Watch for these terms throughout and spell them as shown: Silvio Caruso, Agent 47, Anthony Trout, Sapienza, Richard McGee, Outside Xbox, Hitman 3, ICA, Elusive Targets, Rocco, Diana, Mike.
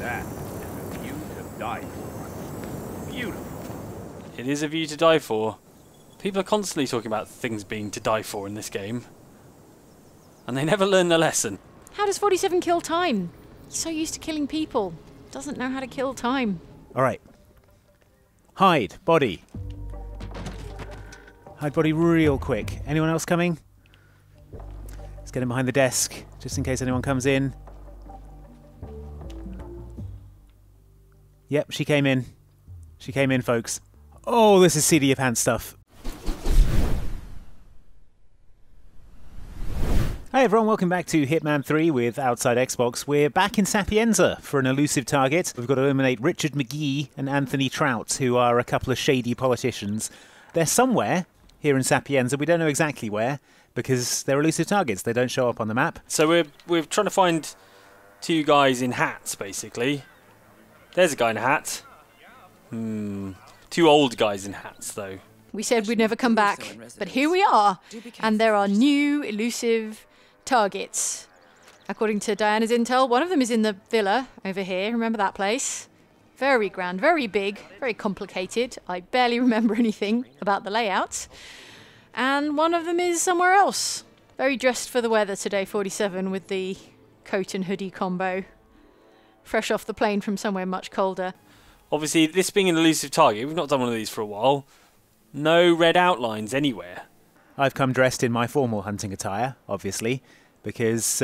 That is a view to die for. Beautiful. It is a view to die for. People are constantly talking about things being to die for in this game. And they never learn their lesson. How does 47 kill time? He's so used to killing people. Doesn't know how to kill time. Alright. Hide. Body. Hide body real quick. Anyone else coming? Let's get him behind the desk, just in case anyone comes in. Yep, she came in. She came in, folks. Oh, this is seat of your pants stuff. Hey everyone, welcome back to Hitman 3 with Outside Xbox. We're back in Sapienza for an elusive target. We've got to eliminate Richard McGee and Anthony Trout, who are a couple of shady politicians. They're somewhere here in Sapienza. We don't know exactly where, because they're elusive targets. They don't show up on the map. So we're trying to find two guys in hats, basically. There's a guy in a hat. Two old guys in hats, though. We said we'd never come back, but here we are, and there are new elusive targets. According to Diana's intel, one of them is in the villa over here. Remember that place? Very grand, very big, very complicated. I barely remember anything about the layout. And one of them is somewhere else. Very dressed for the weather today, 47, with the coat and hoodie combo. Fresh off the plane from somewhere much colder. Obviously, this being an elusive target, we've not done one of these for a while. No red outlines anywhere. I've come dressed in my formal hunting attire, obviously, because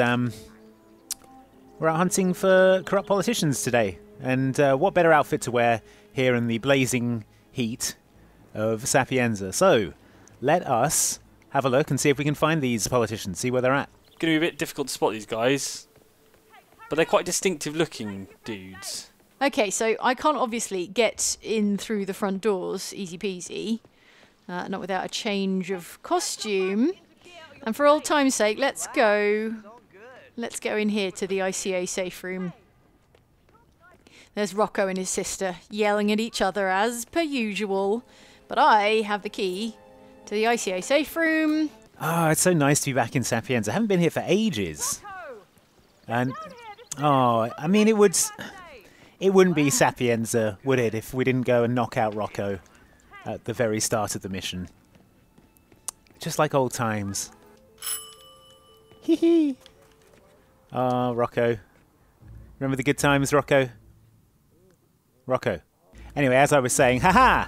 we're out hunting for corrupt politicians today. And what better outfit to wear here in the blazing heat of Sapienza. So, let us have a look and see if we can find these politicians, see where they're at. It's going to be a bit difficult to spot these guys, but they're quite distinctive looking dudes. Okay, so I can't obviously get in through the front doors, easy peasy. Not without a change of costume. And for old time's sake, let's go in here to the ICA safe room. There's Rocco and his sister yelling at each other as per usual. But I have the key to the ICA safe room. Ah, it's so nice to be back in Sapienza. I haven't been here for ages. And oh, I mean, it wouldn't be Sapienza, would it, if we didn't go and knock out Rocco at the very start of the mission. Just like old times. Hee hee. Ah, Rocco. Remember the good times, Rocco? Rocco. Anyway, as I was saying, haha!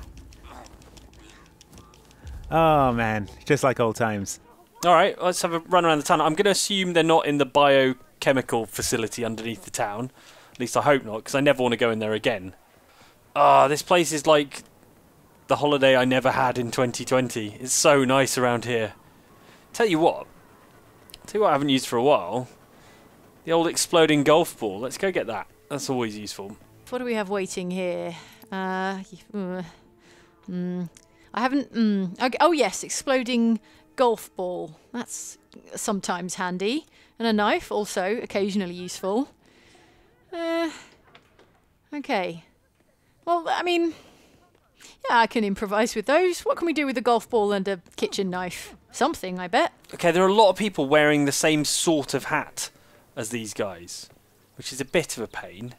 Oh man, just like old times. Alright, let's have a run around the town. I'm going to assume they're not in the biochemical facility underneath the town. At least I hope not, because I never want to go in there again. Ah, this place is like the holiday I never had in 2020. It's so nice around here. Tell you what I haven't used for a while. The old exploding golf ball. Let's go get that. That's always useful. What do we have waiting here? I haven't... Okay. Oh yes, exploding golf ball. That's sometimes handy. And a knife, also occasionally useful. Okay. Well, I mean... yeah, I can improvise with those. What can we do with a golf ball and a kitchen knife? Something, I bet. Okay, there are a lot of people wearing the same sort of hat as these guys, which is a bit of a pain.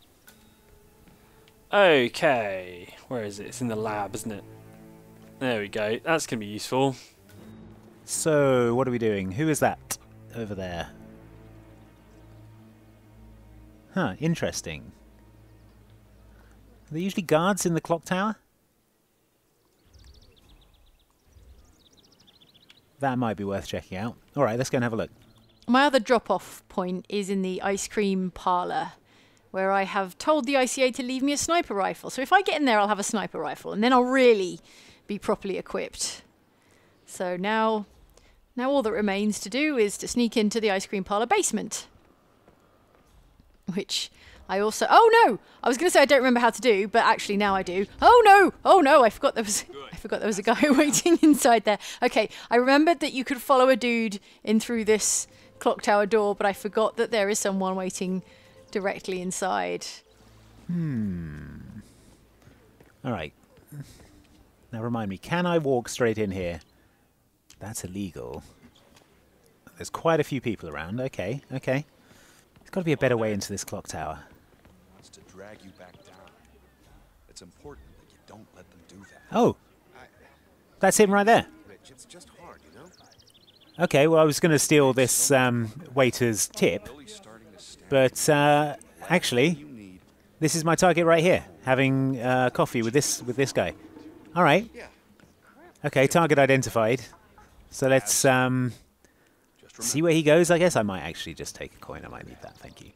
Okay, where is it? It's in the lab, isn't it? There we go. That's going to be useful. So, what are we doing? Who is that over there? Huh, interesting. Are there usually guards in the clock tower? That might be worth checking out. All right, let's go and have a look. My other drop-off point is in the ice cream parlour, where I have told the ICA to leave me a sniper rifle. So if I get in there, I'll have a sniper rifle, and then I'll really be properly equipped. So now all that remains to do is to sneak into the ice cream parlour basement, which I also... oh, no! I was going to say I don't remember how to do, but actually now I do. Oh, no! Oh, no! I forgot there was... I forgot there was a guy waiting inside there. Okay, I remembered that you could follow a dude in through this clock tower door, but I forgot that there is someone waiting directly inside. All right. Now remind me, can I walk straight in here? That's illegal. There's quite a few people around. Okay, okay. There's got to be a better way into this clock tower. is to drag you back down. It's important that you don't let them do that. Oh. That's him right there. Rich, it's just hard, you know? Okay, well, I was going to steal this waiter's tip, but actually, this is my target right here, having coffee with this guy. All right. Okay, target identified. So let's see where he goes. I guess I might actually just take a coin. I might need that. Thank you.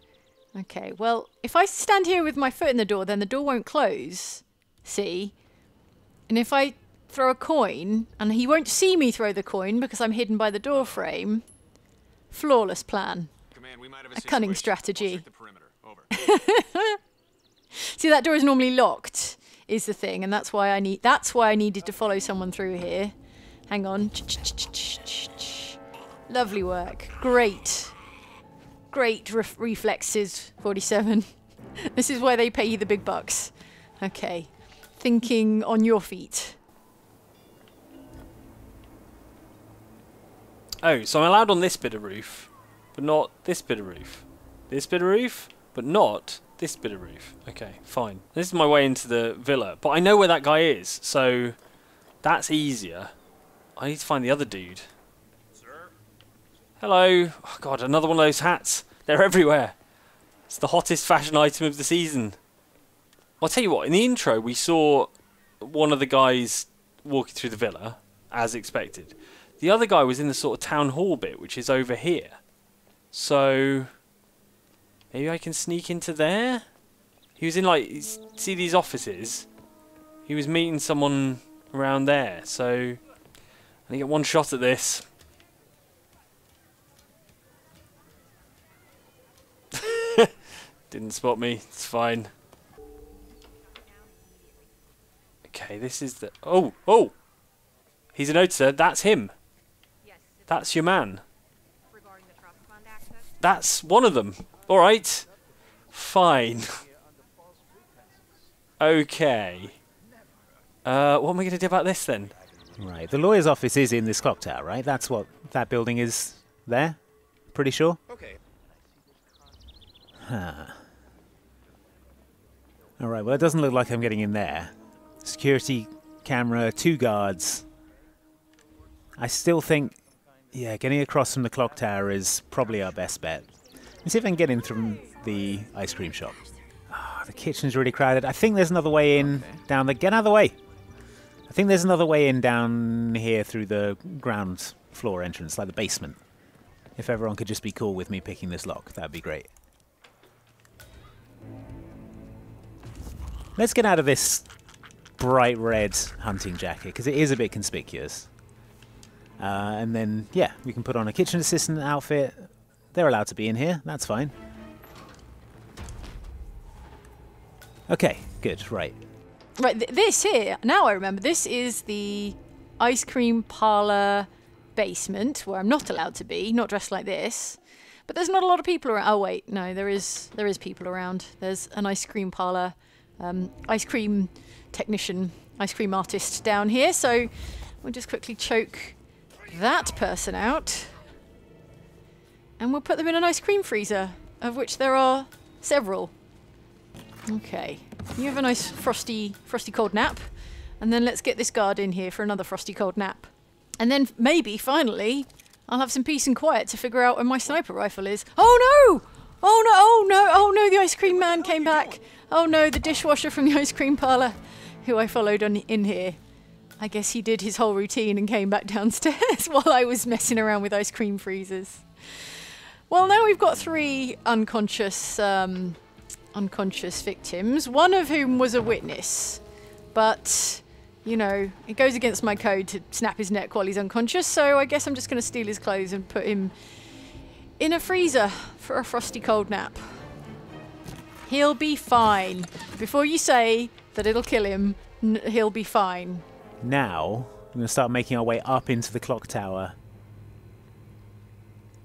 Okay, well, if I stand here with my foot in the door, then the door won't close. See? And if I throw a coin, and he won't see me throw the coin because I'm hidden by the door frame. Flawless plan. Command, we might have a cunning strategy. Over. See, that door is normally locked, is the thing, and that's why I need. That's why I needed to follow someone through here. Hang on. Lovely work. Great. Great reflexes, 47. This is why they pay you the big bucks. Okay. Thinking on your feet. Oh, so I'm allowed on this bit of roof, but not this bit of roof. This bit of roof, but not this bit of roof. Okay, fine. This is my way into the villa, but I know where that guy is, so that's easier. I need to find the other dude. Sir? Hello. Oh, God, another one of those hats. They're everywhere. It's the hottest fashion item of the season. I'll tell you what, in the intro, we saw one of the guys walking through the villa, as expected. The other guy was in the sort of town hall bit, which is over here. So maybe I can sneak into there? He was in, like, see these offices? He was meeting someone around there, so I'm gonna get one shot at this. Didn't spot me, it's fine. Okay, this is the... Oh! Oh! He's a noticer, that's him. That's your man. That's one of them. All right. Fine. Okay. What am I going to do about this then? Right. The lawyer's office is in this clock tower, right? That's what that building is there. Pretty sure. Okay. Huh. All right. Well, it doesn't look like I'm getting in there. Security camera, two guards. I still think, yeah, getting across from the clock tower is probably our best bet. Let's see if I can get in from the ice cream shop. Oh, the kitchen's really crowded. I think there's another way in down the... Get out of the way! I think there's another way in down here through the ground floor entrance, like the basement. If everyone could just be cool with me picking this lock, that'd be great. Let's get out of this bright red hunting jacket, because it is a bit conspicuous. And then, yeah, we can put on a kitchen assistant outfit. They're allowed to be in here. That's fine. Okay, good, right. Right, this here, now I remember, this is the ice cream parlour basement, where I'm not allowed to be, not dressed like this. But there's not a lot of people around. Oh, wait, no, there is people around. There's an ice cream parlour, ice cream technician, ice cream artist down here, so we'll just quickly choke that person out, and we'll put them in an ice cream freezer, of which there are several. Okay, you have a nice frosty cold nap, and then let's get this guard in here for another frosty cold nap, and then maybe finally I'll have some peace and quiet to figure out where my sniper rifle is. Oh no! Oh no! Oh no! Oh no! The ice cream man came back. Oh no! The dishwasher from the ice cream parlour, who I followed on in here. I guess he did his whole routine and came back downstairs while I was messing around with ice cream freezers. Well, now we've got three unconscious victims, one of whom was a witness. But, you know, it goes against my code to snap his neck while he's unconscious, so I guess I'm just going to steal his clothes and put him in a freezer for a frosty cold nap. He'll be fine. Before you say that it'll kill him, he'll be fine. Now, we're going to start making our way up into the clock tower,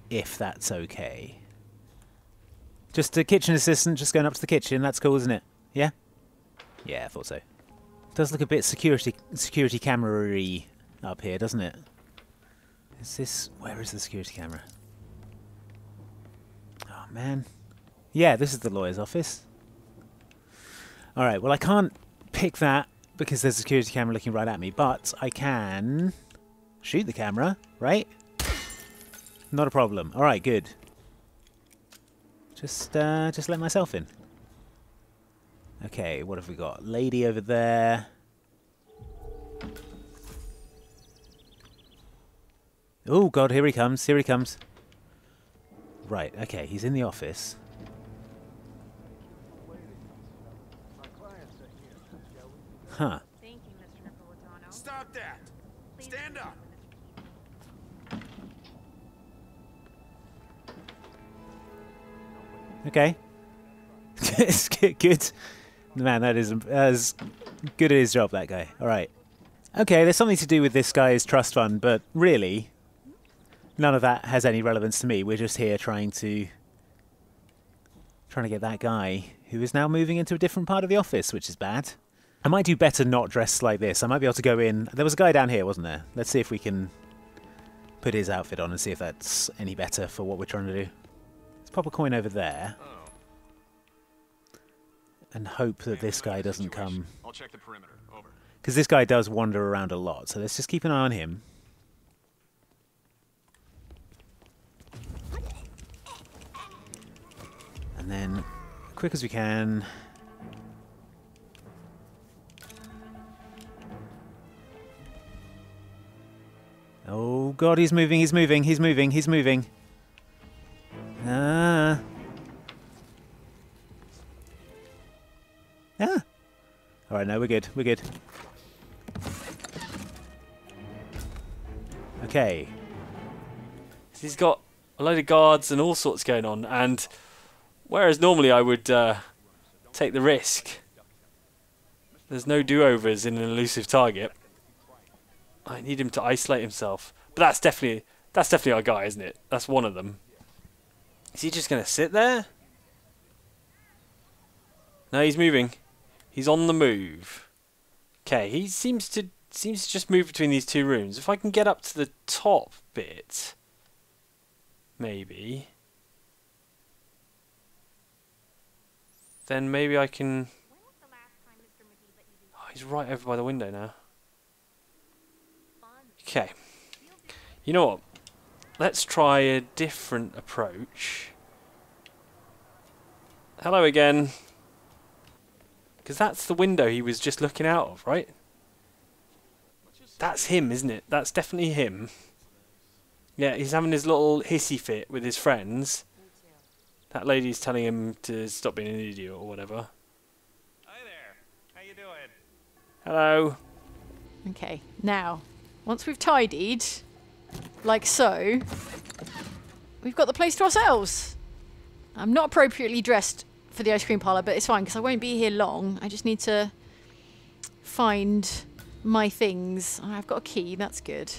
if that's okay. Just a kitchen assistant, just going up to the kitchen, that's cool, isn't it? Yeah? Yeah, I thought so. It does look a bit security camera-y up here, doesn't it? Is this... where is the security camera? Oh, man. Yeah, this is the lawyer's office. Alright, well I can't pick that because there's a security camera looking right at me, but I can shoot the camera, right? Not a problem. Alright, good. Just let myself in. Okay, what have we got? Lady over there. Oh god, here he comes, here he comes. Right, okay, he's in the office. Huh. Thank you, Mr. Napolitano. Stop that! Stand up! Okay. Good. Man, that is as good at his job, that guy. Alright. Okay, there's something to do with this guy's trust fund, but really, none of that has any relevance to me. We're just here trying to get that guy who is now moving into a different part of the office, which is bad. I might do better not dressed like this. I might be able to go in. There was a guy down here, wasn't there? Let's see if we can put his outfit on and see if that's any better for what we're trying to do. Let's pop a coin over there. And hope that this guy doesn't come. I'll check the perimeter. Over. Because this guy does wander around a lot, so let's just keep an eye on him. And then, quick as we can. Oh god, he's moving, he's moving, he's moving, he's moving. Ah. Ah. Alright, no, we're good, we're good. Okay. He's got a load of guards and all sorts going on, and whereas normally I would take the risk, there's no do-overs in an elusive target. I need him to isolate himself. But that's definitely our guy, isn't it? That's one of them. Is he just going to sit there? No, he's moving. He's on the move. Okay, he seems to just move between these two rooms. If I can get up to the top bit, maybe. Then maybe I can... Oh, he's right over by the window now. Okay, you know what, let's try a different approach. Hello again. Because that's the window he was just looking out of, right? That's him, isn't it? That's definitely him. Yeah, he's having his little hissy fit with his friends. That lady's telling him to stop being an idiot or whatever. Hi there, how you doing? Hello. Okay, now. Once we've tidied, like so, we've got the place to ourselves. I'm not appropriately dressed for the ice cream parlour, but it's fine because I won't be here long. I just need to find my things. I've got a key, that's good.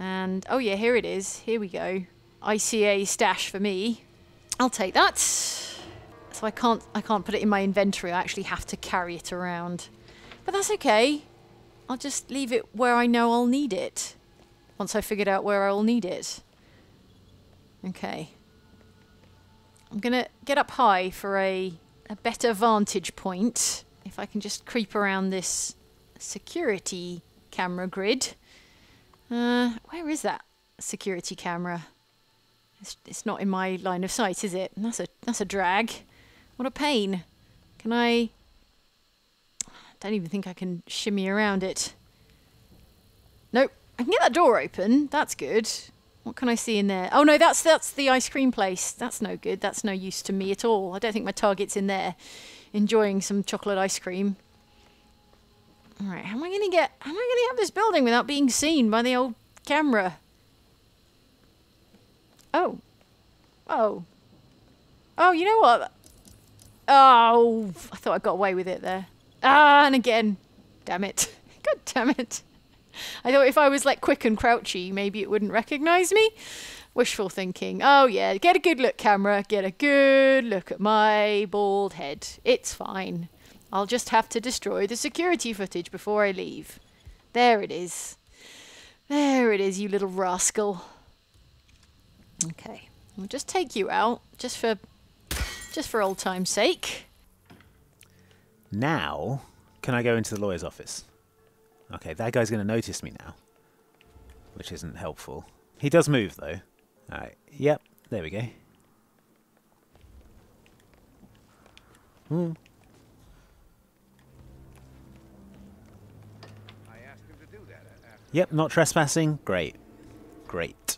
And, oh yeah, here it is. Here we go. ICA stash for me. I'll take that. So I can't put it in my inventory. I actually have to carry it around. But that's okay. I'll just leave it where I know I'll need it. Once I figured out where I'll need it. Okay. I'm gonna get up high for a better vantage point. If I can just creep around this security camera grid. Where is that security camera? It's not in my line of sight, is it? That's a drag. What a pain. Can I... don't even think I can shimmy around it. Nope. I can get that door open. That's good. What can I see in there? Oh no, that's the ice cream place. That's no good. That's no use to me at all. I don't think my target's in there enjoying some chocolate ice cream. Alright, how am I gonna get out of this building without being seen by the old camera? Oh. Oh. Oh, you know what? Oh, I thought I got away with it there. Ah, and again. Damn it. God damn it. I thought if I was like quick and crouchy, maybe it wouldn't recognise me. Wishful thinking. Oh yeah, get a good look, camera. Get a good look at my bald head. It's fine. I'll just have to destroy the security footage before I leave. There it is. There it is, you little rascal. Okay. I'll just take you out. Just for old time's sake. Now, can I go into the lawyer's office? Okay, that guy's going to notice me now, which isn't helpful. He does move, though. All right, yep, there we go. Hmm. Yep, not trespassing. Great. Great.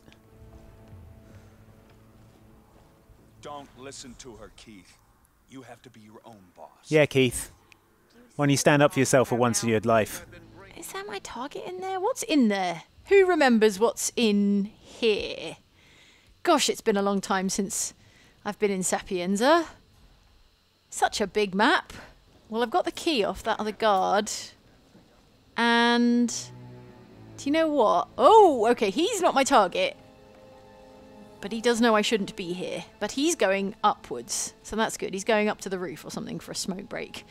Don't listen to her, Keith. You have to be your own boss. Yeah, Keith. Why don't you stand up for yourself for once in your life? Is that my target in there? What's in there? Who remembers what's in here? Gosh, it's been a long time since I've been in Sapienza. Such a big map. Well, I've got the key off that other guard. And... do you know what? Oh, okay, he's not my target. But he does know I shouldn't be here. But he's going upwards, so that's good. He's going up to the roof or something for a smoke break.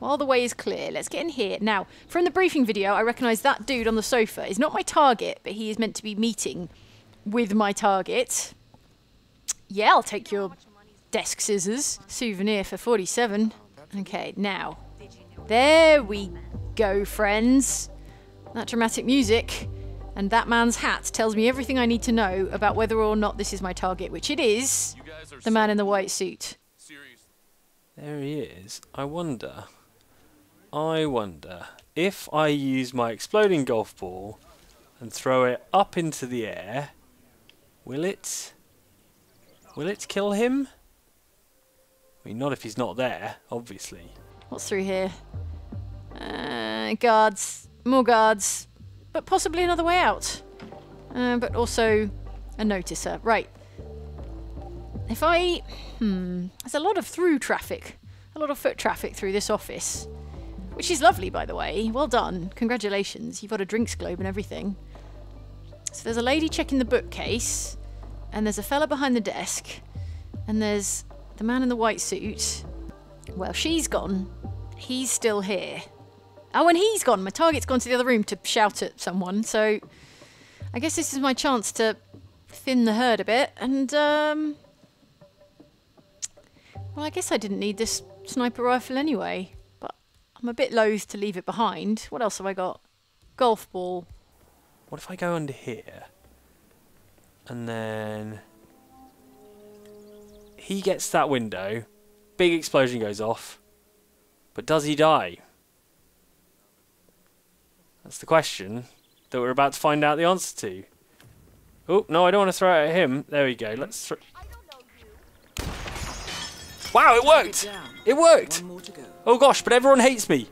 While the way is clear, let's get in here. Now, from the briefing video, I recognise that dude on the sofa is not my target, but he is meant to be meeting with my target. Yeah, I'll take your desk scissors. Souvenir for 47. Okay, now. There we go, friends. That dramatic music and that man's hat tells me everything I need to know about whether or not this is my target, which it is, the man in the white suit. Seriously. There he is. I wonder if I use my exploding golf ball and throw it up into the air, will it kill him? I mean, not if he's not there, obviously. What's through here? Guards. More guards, but possibly another way out. But also a noticer. Right. If I... there's a lot of through traffic. A lot of foot traffic through this office. Which is lovely, by the way. Well done. Congratulations. You've got a drinks globe and everything. So there's a lady checking the bookcase. And there's a fella behind the desk. And there's the man in the white suit. Well, she's gone. He's still here. Oh, and he's gone. My target's gone to the other room to shout at someone, so I guess this is my chance to thin the herd a bit. And, well, I guess I didn't need this sniper rifle anyway, but I'm a bit loath to leave it behind. What else have I got? Golf ball. What if I go under here? And then... he gets that window. Big explosion goes off. But does he die? That's the question that we're about to find out the answer to. Oh, no, I don't want to throw it at him. There we go. Let's throw... wow, it worked! It worked! Oh, gosh, but everyone hates me.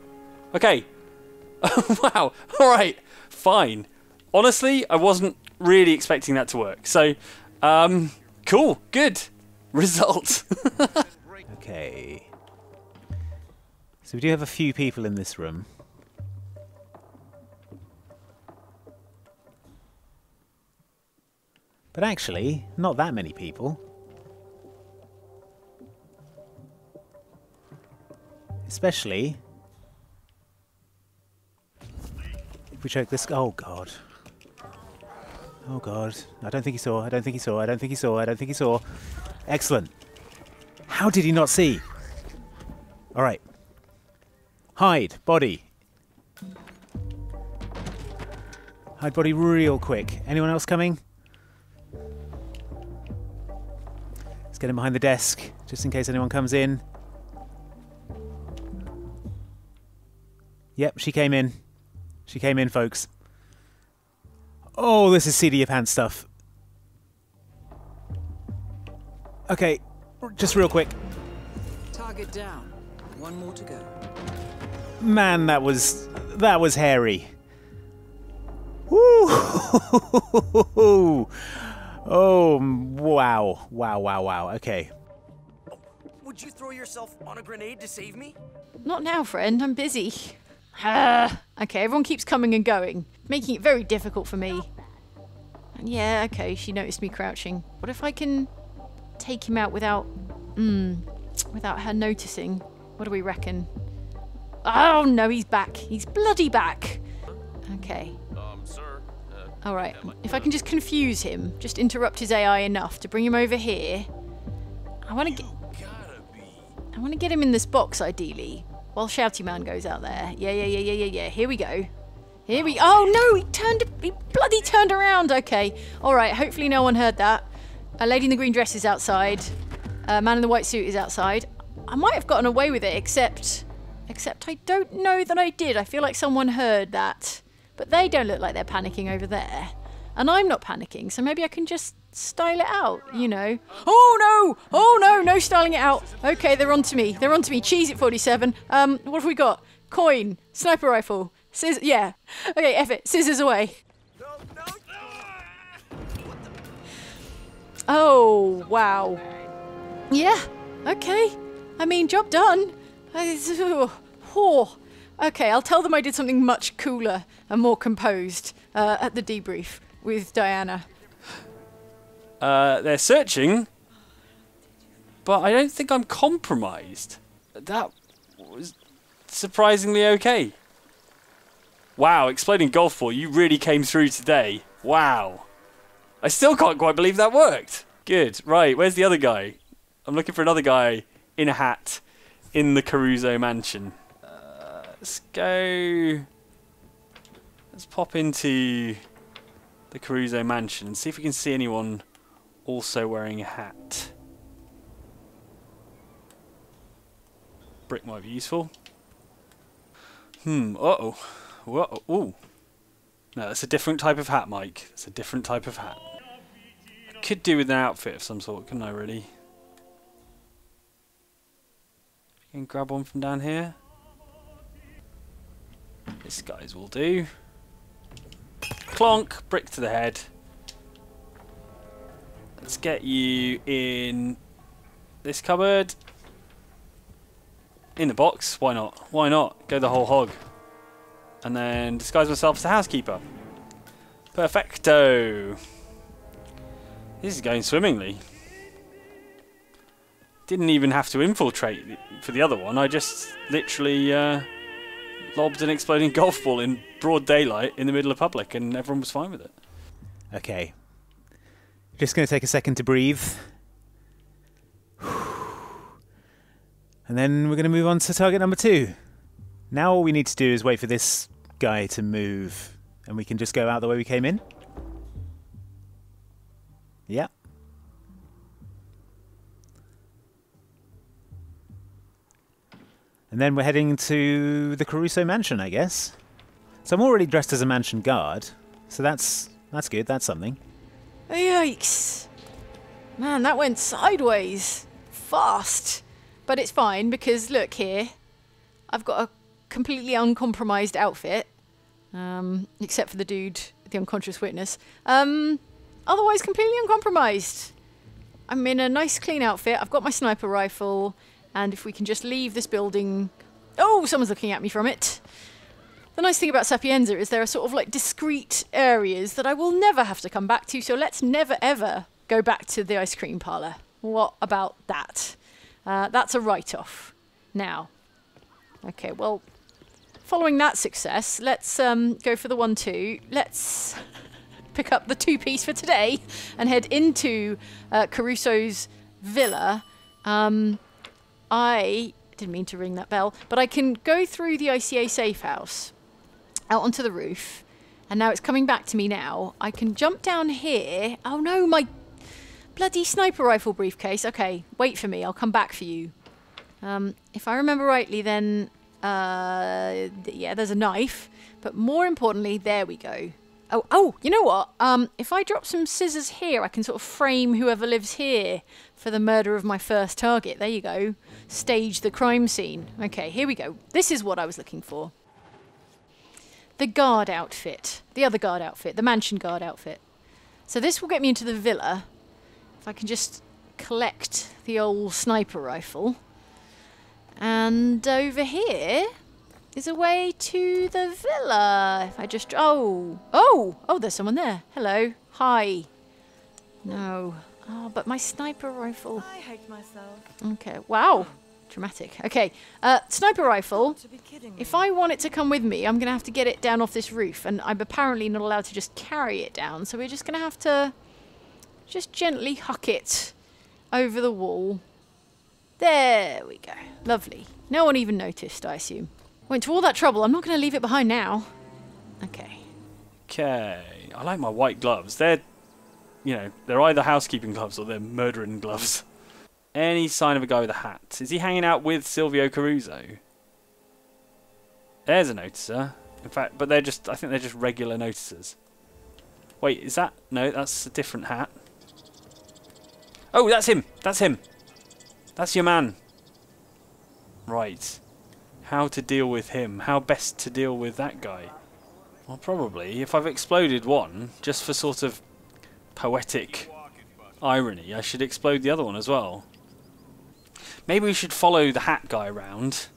Okay. Wow. All right. Fine. Honestly, I wasn't really expecting that to work. So, cool. Good. Result. Okay. So we do have a few people in this room. But actually, not that many people. Especially if we choke this. Oh god. Oh god. I don't think he saw. I don't think he saw. I don't think he saw. I don't think he saw. Excellent. How did he not see? All right. Hide body. Hide body real quick. Anyone else coming? Get him behind the desk, just in case anyone comes in. Yep, she came in. She came in, folks. Oh, this is seat of your pants stuff. Okay, just real quick. Target down. One more to go. Man, that was hairy. Woo! Oh, wow. Wow, wow, wow. Okay. Would you throw yourself on a grenade to save me? Not now, friend. I'm busy. Okay, everyone keeps coming and going, making it very difficult for me. And yeah, okay, she noticed me crouching. What if I can take him out without... without her noticing? What do we reckon? Oh, no, he's back. He's bloody back. Okay. Sir. Alright, if I can just confuse him, just interrupt his AI enough to bring him over here. I want to get him in this box, ideally. While Shouty Man goes out there. Yeah. Here we go. Here we... Oh, no! He bloody turned around! Okay. All right. Hopefully no one heard that. A lady in the green dress is outside. A man in the white suit is outside. I might have gotten away with it, except I don't know that I did. I feel like someone heard that. But they don't look like they're panicking over there. And I'm not panicking, so maybe I can just style it out, you know. Oh, no! Oh, no! No styling it out. Okay, they're on to me. They're on to me. Cheese it, 47. What have we got? Coin. Sniper rifle. Scissors. Yeah. Okay, F it. Scissors away. Oh, wow. Yeah. Okay. I mean, job done. Okay, I'll tell them I did something much cooler and more composed at the debrief with Diana. They're searching, but I don't think I'm compromised. That was surprisingly okay. Wow, explaining golf ball, you really came through today. Wow. I still can't quite believe that worked. Good. Right, where's the other guy? I'm looking for another guy in a hat in the Caruso mansion. Let's go... Let's pop into the Caruso mansion and see if we can see anyone also wearing a hat. Brick might be useful. Uh-oh. Ooh. No, that's a different type of hat, Mike. It's a different type of hat. I could do with an outfit of some sort, couldn't I, really? You can grab one from down here. This guy's will do. Clonk! Brick to the head. Let's get you in this cupboard. In the box. Why not? Why not? Go the whole hog. And then disguise myself as the housekeeper. Perfecto. This is going swimmingly. Didn't even have to infiltrate for the other one. I just literally lobbed an exploding golf ball in broad daylight in the middle of public and everyone was fine with it. Okay. Just going to take a second to breathe. And then we're going to move on to target number 2. Now all we need to do is wait for this guy to move and we can just go out the way we came in. Yeah. And then we're heading to the Caruso mansion, I guess. So I'm already dressed as a mansion guard, so that's good, that's something. Yikes. Man, that went sideways. Fast. But it's fine because look here, I've got a completely uncompromised outfit, except for the dude, the unconscious witness. Otherwise completely uncompromised. I'm in a nice clean outfit. I've got my sniper rifle, and if we can just leave this building... Oh, someone's looking at me from it. The nice thing about Sapienza is there are sort of like discrete areas that I will never have to come back to, so let's never ever go back to the ice cream parlour. What about that? That's a write-off. Now, okay, well... Following that success, let's go for the 1-2. Let's pick up the 2-piece for today and head into Caruso's villa. I didn't mean to ring that bell, but I can go through the ICA safe house out onto the roof, and now it's coming back to me now. I can jump down here. Oh no, my bloody sniper rifle briefcase. Okay, wait for me. I'll come back for you. If I remember rightly, then... yeah, there's a knife, but more importantly, there we go. Oh, you know what? If I drop some scissors here, I can sort of frame whoever lives here for the murder of my first target. There you go. Stage the crime scene. Okay, here we go. This is what I was looking for. The guard outfit. The other guard outfit. The mansion guard outfit. So this will get me into the villa. If I can just collect the old sniper rifle. And over here is a way to the villa. If I just... Oh, there's someone there. Hello. Hi. No. Oh, but my sniper rifle. I hate myself. Okay. Wow. Dramatic. Okay. Sniper rifle. If I want it to come with me, I'm going to have to get it down off this roof. And I'm apparently not allowed to just carry it down. So we're just going to have to just gently huck it over the wall. There we go. Lovely. No one even noticed, I assume. Went to all that trouble. I'm not going to leave it behind now. Okay. Okay. I like my white gloves. They're, you know, they're either housekeeping gloves or they're murdering gloves. Any sign of a guy with a hat? Is he hanging out with Silvio Caruso? There's a noticer. In fact, but they're just, I think they're just regular noticers. Wait, is that? No, that's a different hat. Oh, that's him. That's him. That's your man. Right. How to deal with him. How best to deal with that guy. Well, probably, if I've exploded one, just for sort of poetic irony, I should explode the other one as well. Maybe we should follow the hat guy around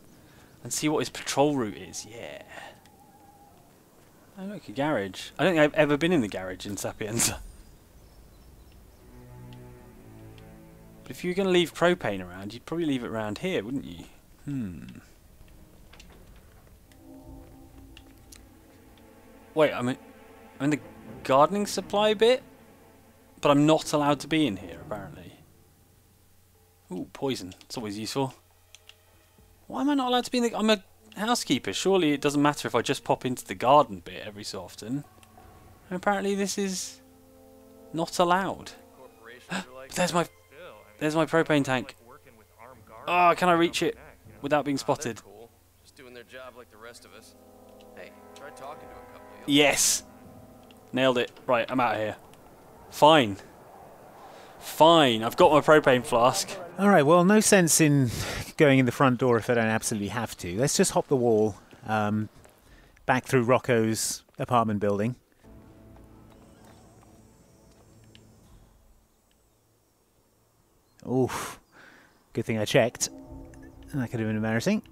and see what his patrol route is. Yeah. Oh, look, a garage. I don't think I've ever been in the garage in Sapienza. But if you were going to leave propane around, you'd probably leave it around here, wouldn't you? Wait, I'm in the gardening supply bit? But I'm not allowed to be in here, apparently. Ooh, poison. It's always useful. Why am I not allowed to be in the... I'm a housekeeper. Surely it doesn't matter if I just pop into the garden bit every so often. And apparently this is... not allowed. There's my propane tank. Ah, can I reach it without being spotted? Yes! Nailed it. Right, I'm out of here. Fine. Fine, I've got my propane flask. Alright, well, no sense in going in the front door if I don't absolutely have to. Let's just hop the wall back through Rocco's apartment building. Oof. Good thing I checked. That could have been embarrassing.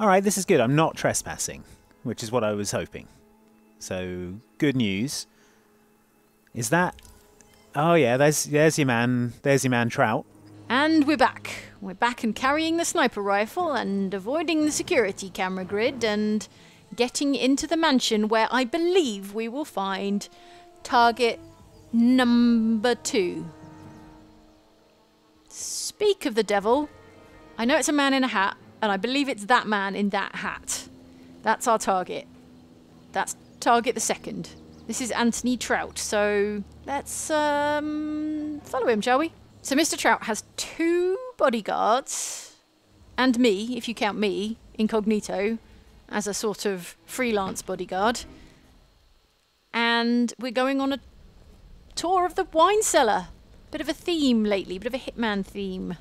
Alright, this is good. I'm not trespassing, which is what I was hoping. So, good news. Is that... Oh yeah, there's your man. There's your man, Trout. And we're back. We're back and carrying the sniper rifle and avoiding the security camera grid and getting into the mansion where I believe we will find target number 2. Speak of the devil. I know it's a man in a hat, and I believe it's that man in that hat. That's our target. That's target the 2nd. This is Anthony Trout, so let's follow him, shall we? So Mr. Trout has 2 bodyguards, and me, if you count me, incognito, as a sort of freelance bodyguard. And we're going on a tour of the wine cellar. Bit of a theme lately, bit of a Hitman theme.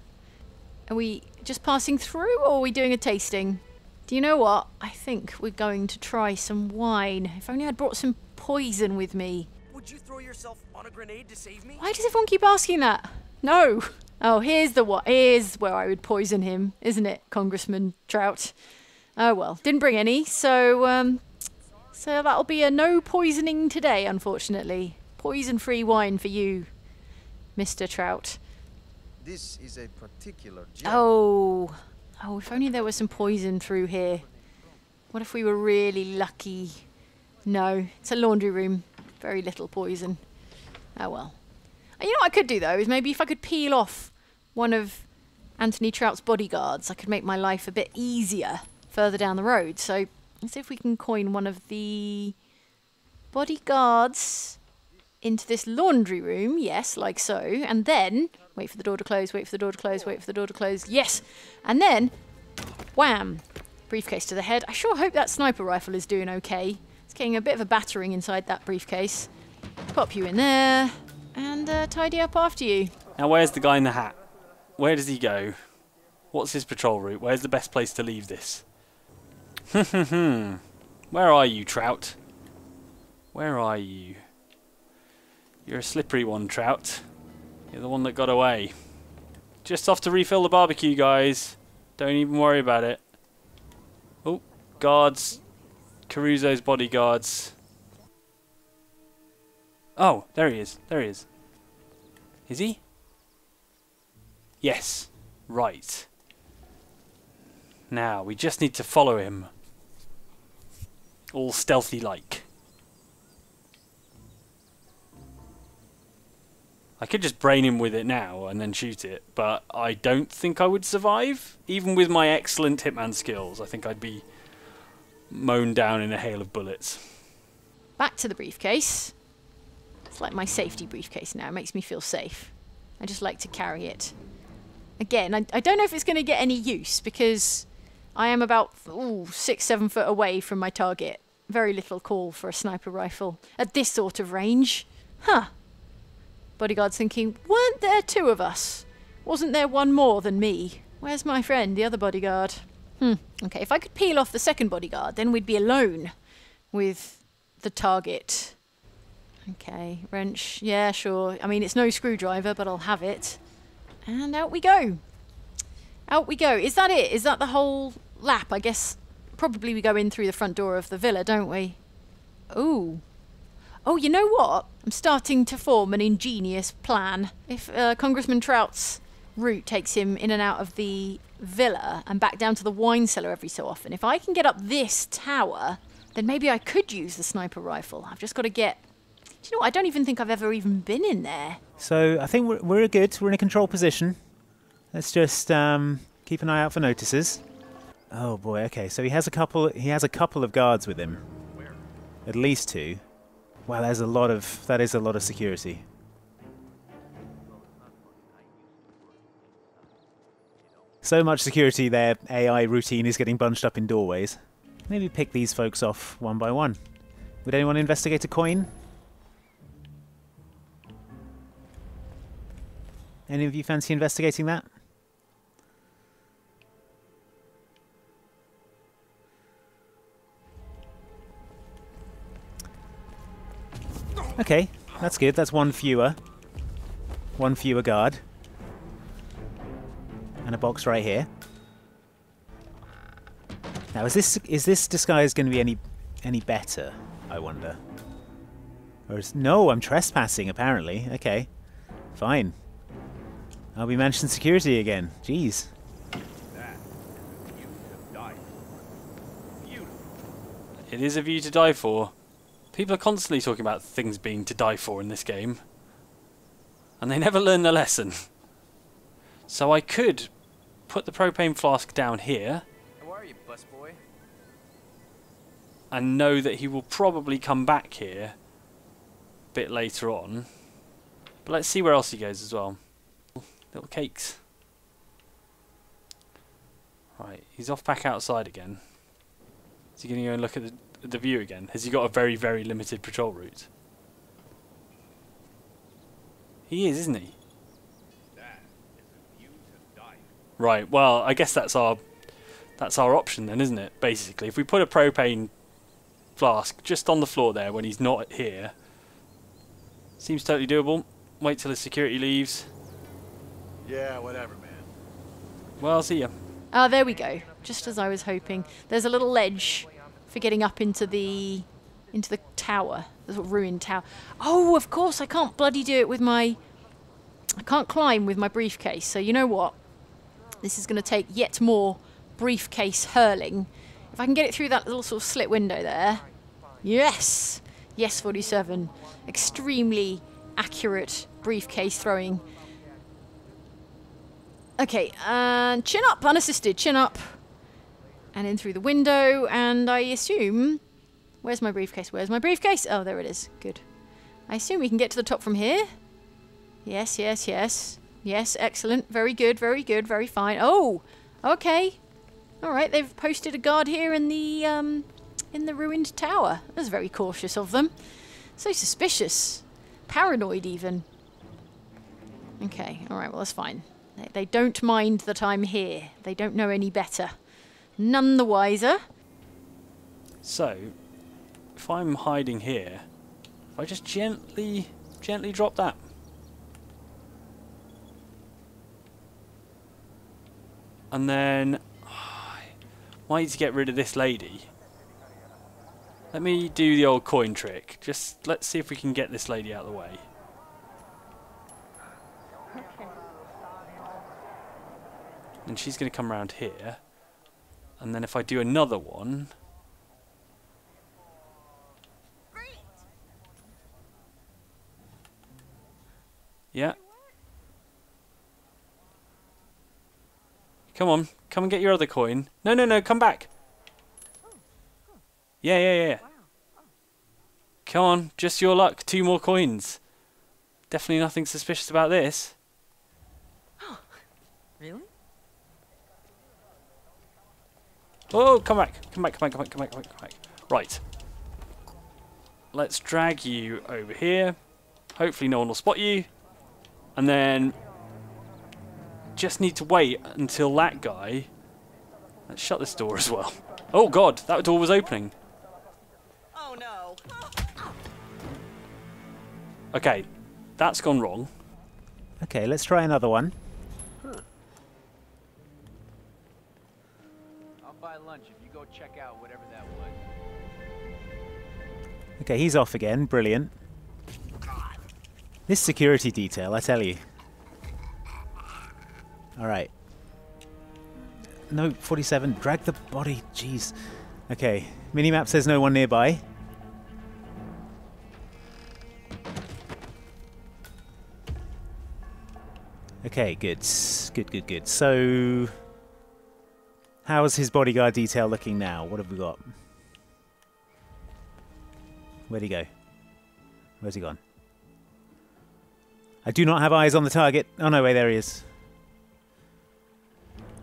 Are we just passing through, or are we doing a tasting? Do you know what? I think we're going to try some wine. If only I'd brought some poison with me. Would you throw yourself on a grenade to save me? Why does everyone keep asking that? No. Oh, here's the what? Here's where I would poison him, isn't it, Congressman Trout? Oh well, didn't bring any, so so that'll be a no poisoning today, unfortunately. Poison-free wine for you, Mr. Trout. This is a particular gem. Oh. Oh, if only there was some poison through here. What if we were really lucky? No, it's a laundry room. Very little poison. Oh well. You know what I could do though, is maybe if I could peel off one of Anthony Trout's bodyguards, I could make my life a bit easier further down the road. So let's see if we can coin one of the bodyguards into this laundry room. Yes, like so. And then... Wait for the door to close, wait for the door to close, wait for the door to close. Yes! And then, wham! Briefcase to the head. I sure hope that sniper rifle is doing okay. It's getting a bit of a battering inside that briefcase. Pop you in there, and tidy up after you. Now where's the guy in the hat? Where does he go? What's his patrol route? Where's the best place to leave this? Where are you, Trout? Where are you? You're a slippery one, Trout. You're the one that got away. Just off to refill the barbecue, guys. Don't even worry about it. Oh, guards. Caruso's bodyguards. Oh, there he is. There he is. Is he? Yes. Right. Now, we just need to follow him. All stealthy-like. I could just brain him with it now and then shoot it, but I don't think I would survive. Even with my excellent hitman skills, I think I'd be mown down in a hail of bullets. Back to the briefcase. It's like my safety briefcase now. It makes me feel safe. I just like to carry it. Again, I don't know if it's going to get any use because I am about 6-7 foot away from my target. Very little call for a sniper rifle at this sort of range. Huh. Bodyguard's thinking, weren't there two of us? Wasn't there one more than me? Where's my friend, the other bodyguard? Okay, if I could peel off the second bodyguard, then we'd be alone with the target. Okay, wrench. Yeah, sure. I mean, it's no screwdriver, but I'll have it. And out we go. Out we go. Is that it? Is that the whole lap? I guess probably we go in through the front door of the villa, don't we? Ooh. Oh, you know what? I'm starting to form an ingenious plan. If Congressman Trout's route takes him in and out of the villa and back down to the wine cellar every so often, if I can get up this tower, then maybe I could use the sniper rifle. I've just got to get... Do you know what? I don't even think I've ever even been in there. So I think we're good. We're in a control position. Let's just keep an eye out for notices. Oh boy. Okay. So he has a couple of guards with him. Where? At least two. Wow, that is a lot of security. So much security, their AI routine is getting bunched up in doorways. Maybe pick these folks off one by one. Would anyone investigate a coin? Any of you fancy investigating that? Okay, that's good. That's one fewer. One fewer guard. And a box right here. Now, is this disguise going to be any better, I wonder? Or is... No, I'm trespassing, apparently. Okay, fine. I'll be mansion security again. Jeez. It is a view to die for. People are constantly talking about things being to die for in this game. And they never learn their lesson. So I could put the propane flask down here. How are you, busboy? And know that he will probably come back here a bit later on. But let's see where else he goes as well. Little cakes. Right, he's off back outside again. Is he going to go and look at the view again? Has he got a very, very limited patrol route? He is, isn't he? That is a view to die. Right, well, I guess that's our option then, isn't it? Basically, if we put a propane flask just on the floor there when he's not here, seems totally doable. Wait till his security leaves. Yeah, whatever, man. Well, I'll see you. Ah, there we go. Just as I was hoping. There's a little ledge for getting up into the tower, the sort of ruined tower. Oh, of course, I can't bloody do it with my... I can't climb with my briefcase, so you know what? This is going to take yet more briefcase hurling. If I can get it through that little sort of slit window there. Yes! Yes, 47. Extremely accurate briefcase throwing. Okay, and chin up, unassisted, chin up. And in through the window, and I assume... Where's my briefcase? Where's my briefcase? Oh, there it is. Good. I assume we can get to the top from here. Yes, yes, yes. Yes, excellent. Very good, very good, very fine. Oh, okay. All right, they've posted a guard here in the ruined tower. That's very cautious of them. So suspicious. Paranoid, even. Okay, all right, well, that's fine. They don't mind that I'm here. They don't know any better. None the wiser. So, if I'm hiding here, if I just gently drop that. And then, I might need to get rid of this lady. Let me do the old coin trick. Just, let's see if we can get this lady out of the way. And she's going to come around here. And then if I do another one... Great. Yeah. Come on. Come and get your other coin. No, no, no. Come back. Yeah, yeah, yeah. Come on. Just your luck. 2 more coins. Definitely nothing suspicious about this. Oh, really? Oh, come back. Come back, come back, come back, come back, come back, come back. Right. Let's drag you over here. Hopefully no one will spot you. And then just need to wait until that guy... Let's shut this door as well. Oh god, that door was opening. Oh no. Okay, that's gone wrong. Okay, let's try another one. I'll buy lunch if you go check out whatever that was. Okay, he's off again. Brilliant. This security detail, I tell you. Alright. No, 47. Drag the body. Jeez. Okay. Minimap says no one nearby. Okay, good. Good, good, good. So... how's his bodyguard detail looking now? What have we got? Where'd he go? Where's he gone? I do not have eyes on the target. Oh no, wait, there he is.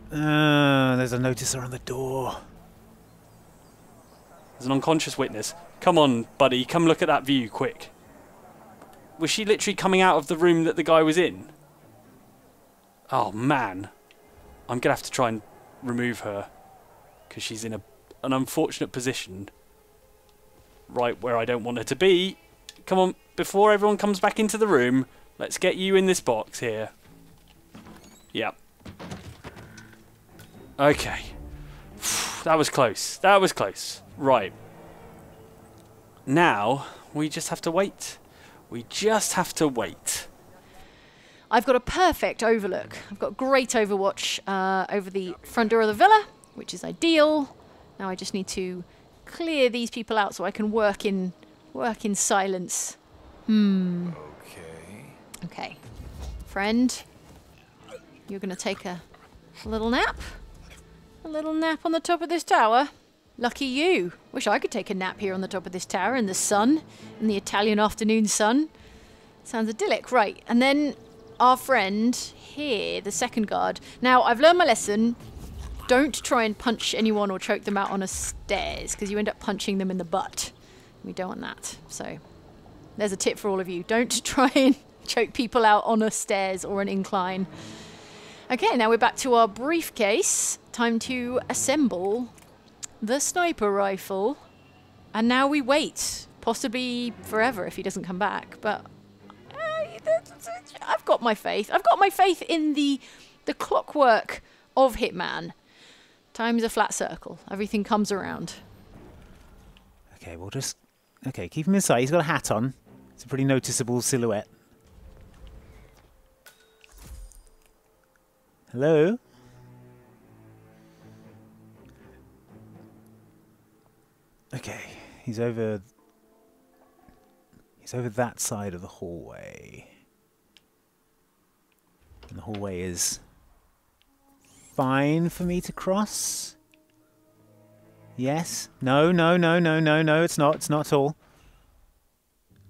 There's a noticer on the door. There's an unconscious witness. Come on, buddy, come look at that view, quick. Was she literally coming out of the room that the guy was in? Oh man. I'm gonna have to try and remove her, because she's in an unfortunate position. Right where I don't want her to be. Come on, before everyone comes back into the room, let's get you in this box here. Yep. Okay. That was close. That was close. Right. Now, we just have to wait. We just have to wait. I've got a perfect overlook. I've got great overwatch over the front door of the villa, which is ideal. Now I just need to clear these people out so I can work in silence. Hmm. Okay. Okay. Friend, you're going to take a little nap? A little nap on the top of this tower? Lucky you. Wish I could take a nap here on the top of this tower in the sun, in the Italian afternoon sun. Sounds idyllic. Right, and then our friend here, the second guard. Now, I've learned my lesson. Don't try and punch anyone or choke them out on a stairs, because you end up punching them in the butt. We don't want that. So there's a tip for all of you. Don't try and choke people out on a stairs or an incline. Okay, now we're back to our briefcase. Time to assemble the sniper rifle. And now we wait, possibly forever if he doesn't come back. But I've got my faith. I've got my faith in the clockwork of Hitman. Time's a flat circle. Everything comes around. Okay, we'll just... okay, keep him inside. He's got a hat on. It's a pretty noticeable silhouette. Hello? Okay, he's over... he's over that side of the hallway. And the hallway is fine for me to cross? Yes? No, no, no, no, no, no, it's not. It's not at all.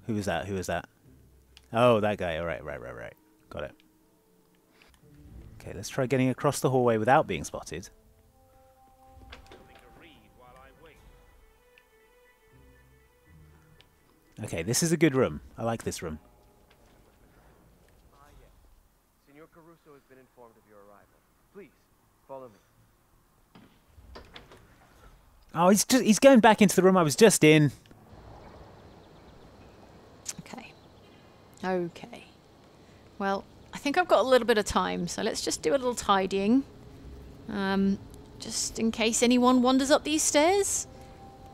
Who is that? Who is that? Oh, that guy. All right, right. Got it. Okay, let's try getting across the hallway without being spotted. Okay, this is a good room. I like this room. Senor Caruso has been informed of your arrival. Please, follow me. Oh, he's going back into the room I was just in. Okay. Okay. Well, I think I've got a little bit of time, so let's just do a little tidying. Just in case anyone wanders up these stairs.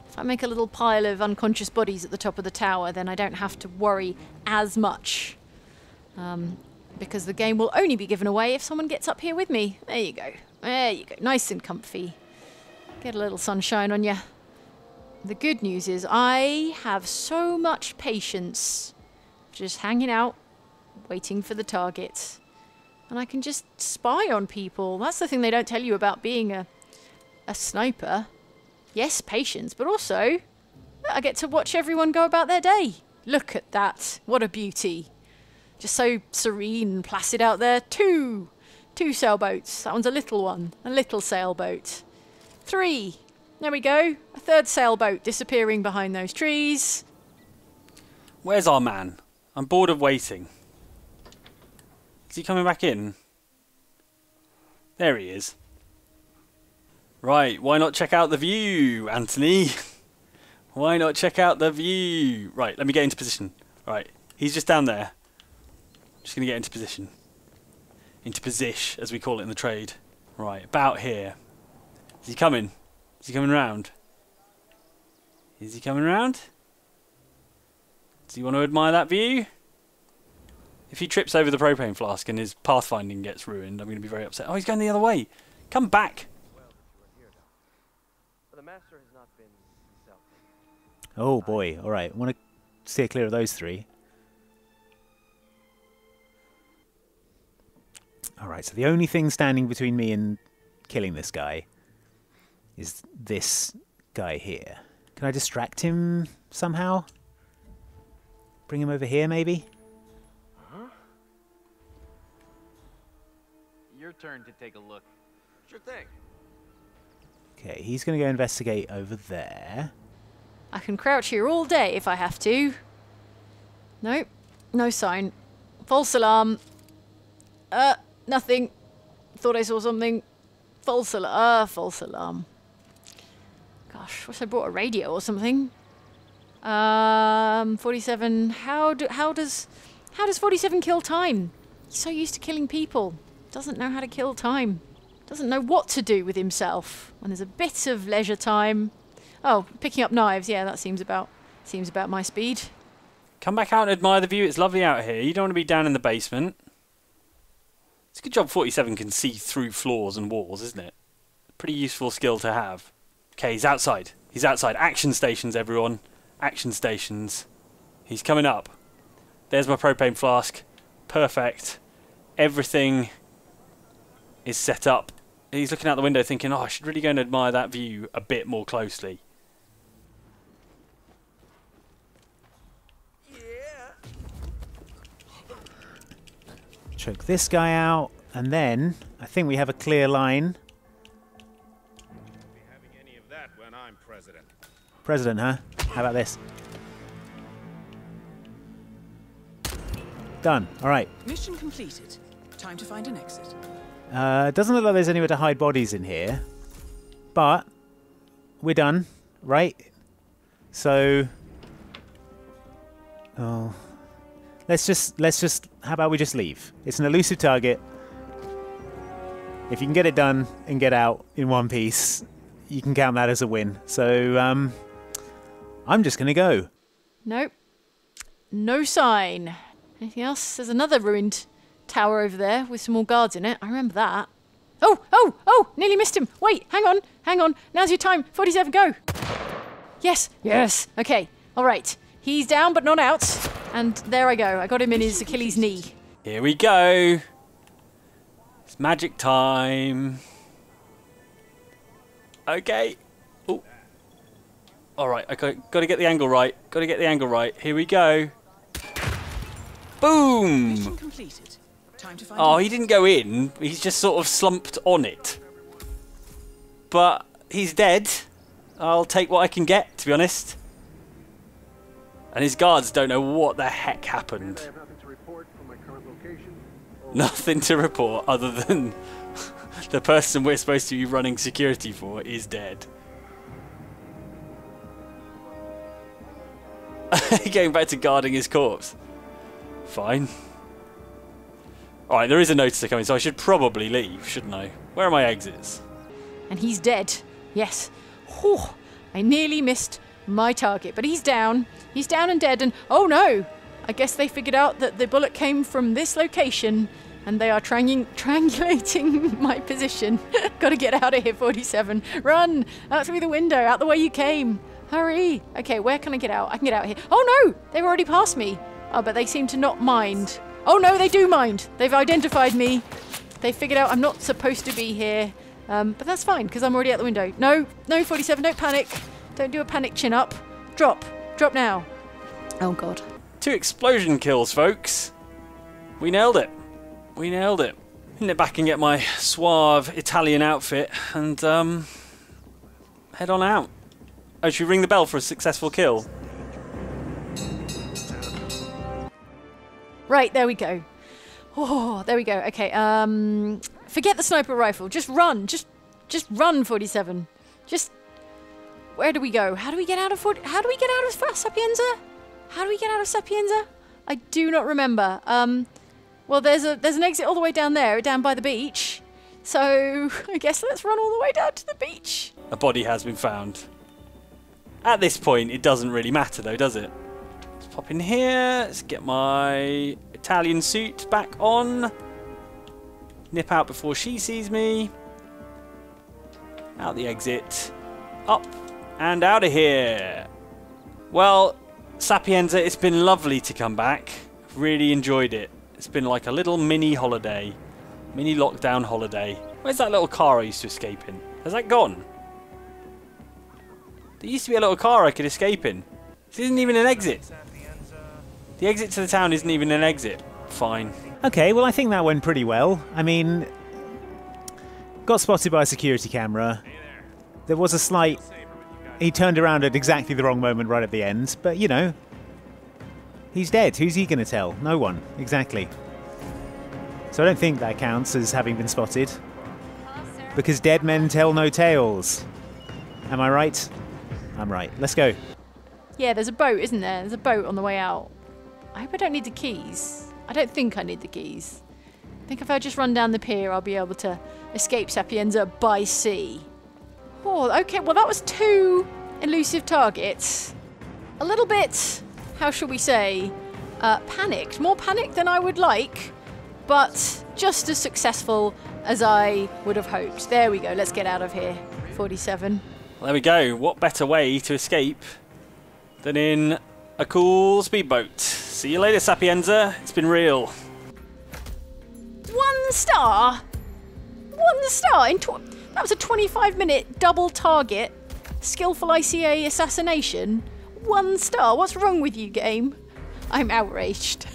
If I make a little pile of unconscious bodies at the top of the tower, then I don't have to worry as much. Because the game will only be given away if someone gets up here with me. There you go. There you go. Nice and comfy. Get a little sunshine on you. The good news is I have so much patience just hanging out waiting for the target. And I can just spy on people. That's the thing they don't tell you about being a sniper. Yes, patience, but also I get to watch everyone go about their day. Look at that. What a beauty. Just so serene and placid out there. Two sailboats. That one's a little one. A little sailboat. Three. There we go. A third sailboat disappearing behind those trees. Where's our man? I'm bored of waiting. Is he coming back in? There he is. Right, why not check out the view, Anthony? Why not check out the view? Right, let me get into position. Right, he's just down there. I'm just going to get into position. Into position, as we call it in the trade. Right, about here. Is he coming? Is he coming round? Is he coming round? Do you want to admire that view? If he trips over the propane flask and his pathfinding gets ruined, I'm going to be very upset. Oh, he's going the other way. Come back. Oh, boy. All right. I want to steer clear of those three. All right. So the only thing standing between me and killing this guy is this guy here. Can I distract him somehow? Bring him over here, maybe? Your turn to take a look. Sure thing. Okay, he's going to go investigate over there. I can crouch here all day if I have to. Nope. No sign. False alarm. Nothing. Thought I saw something. False alarm. False alarm. Gosh, wish I brought a radio or something. 47. How does 47 kill time? He's so used to killing people. Doesn't know how to kill time. Doesn't know what to do with himself. When there's a bit of leisure time. Oh, picking up knives. Yeah, that seems about my speed. Come back out and admire the view. It's lovely out here. You don't want to be down in the basement. It's a good job 47 can see through floors and walls, isn't it? Pretty useful skill to have. Okay, he's outside. He's outside. Action stations, everyone. Action stations. He's coming up. There's my propane flask. Perfect. Everything is set up. He's looking out the window thinking, oh, I should really go and admire that view a bit more closely. Yeah. Choke this guy out, and then I think we have a clear line. Won't be having any of that when I'm president. President, huh? How about this? Done. All right. Mission completed. Time to find an exit. Doesn't look like there's anywhere to hide bodies in here, but we're done, right? So, oh, let's just. How about we just leave? It's an elusive target. If you can get it done and get out in one piece, you can count that as a win. So, I'm just gonna go. Nope. No sign. Anything else? There's another ruined tower over there with some more guards in it. I remember that. Oh, nearly missed him. Wait, hang on. Now's your time. 47, go. Yes. Okay, all right. He's down but not out. And there I go. I got him in his Achilles knee. Here we go. It's magic time. Okay. Oh. All right, okay. Got to get the angle right. Here we go. Boom. Mission completed. Oh, he didn't go in. He's just sort of slumped on it. But he's dead. I'll take what I can get, to be honest. And his guards don't know what the heck happened. I have nothing to report from my current location. Nothing to report other than the person we're supposed to be running security for is dead. He came back to guarding his corpse. Fine. Alright, there is a notice coming, so I should probably leave, shouldn't I? Where are my exits? And he's dead. Yes. Whew, I nearly missed my target, but he's down. He's down and dead, and oh no! I guess they figured out that the bullet came from this location, and they are triangulating my position. Gotta get out of here, 47. Run! Out through the window, out the way you came. Hurry! Okay, where can I get out? I can get out of here. Oh no! They've already passed me. Oh, but they seem to not mind. Oh no, they do mind. They've identified me. They figured out I'm not supposed to be here. But that's fine, because I'm already out the window. No, no, 47, don't panic. Don't do a panic chin up. Drop. Drop now. Oh, God. 2 explosion kills, folks. We nailed it. We nailed it. I'm gonna back and get my suave Italian outfit and head on out. Oh, should we ring the bell for a successful kill? Right, there we go. Oh, there we go. Okay, forget the sniper rifle. Just run. Just run, 47. Just... Where do we go? How do we get out of Sapienza? How do we get out of Sapienza? I do not remember. Well, there's an exit all the way down there, down by the beach. So I guess let's run all the way down to the beach. A body has been found. At this point, it doesn't really matter though, does it? Let's pop in here. Let's get my Italian suit back on. Nip out before she sees me. Out the exit. Up. And out of here. Well, Sapienza, it's been lovely to come back. Really enjoyed it. It's been like a little mini holiday. Mini lockdown holiday. Where's that little car I used to escape in? Has that gone? There used to be a little car I could escape in. This isn't even an exit. The exit to the town isn't even an exit. Fine. Okay, well I think that went pretty well. I mean... Got spotted by a security camera. There was a slight... He turned around at exactly the wrong moment right at the end, but you know, he's dead. Who's he going to tell? No one. Exactly. So I don't think that counts as having been spotted, because dead men tell no tales. Am I right? I'm right. Let's go. Yeah, there's a boat, isn't there? There's a boat on the way out. I hope I don't need the keys. I don't think I need the keys. I think if I just run down the pier, I'll be able to escape Sapienza by sea. Oh, okay, well that was 2 elusive targets. A little bit, how shall we say, panicked. More panicked than I would like, but just as successful as I would have hoped. There we go, let's get out of here, 47. Well, there we go, what better way to escape than in a cool speedboat. See you later, Sapienza, it's been real. 1 star? 1 star? That was a 25-minute double target, skillful ICA assassination. 1 star, what's wrong with you, game? I'm outraged.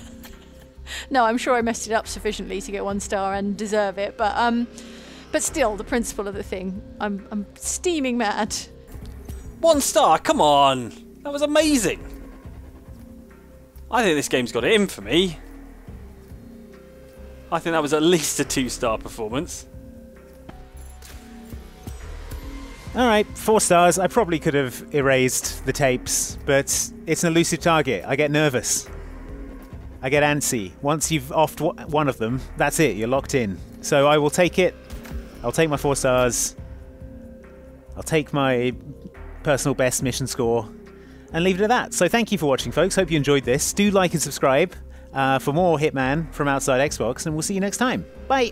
No, I'm sure I messed it up sufficiently to get 1 star and deserve it, but still, the principle of the thing. I'm steaming mad. 1 star, come on! That was amazing! I think this game's got it in for me. I think that was at least a 2-star performance. Alright, 4 stars. I probably could have erased the tapes, but it's an elusive target. I get nervous. I get antsy. Once you've offed one of them, that's it. You're locked in. So I will take it. I'll take my 4 stars. I'll take my personal best mission score and leave it at that. So thank you for watching, folks. Hope you enjoyed this. Do like and subscribe for more Hitman from Outside Xbox, and we'll see you next time. Bye!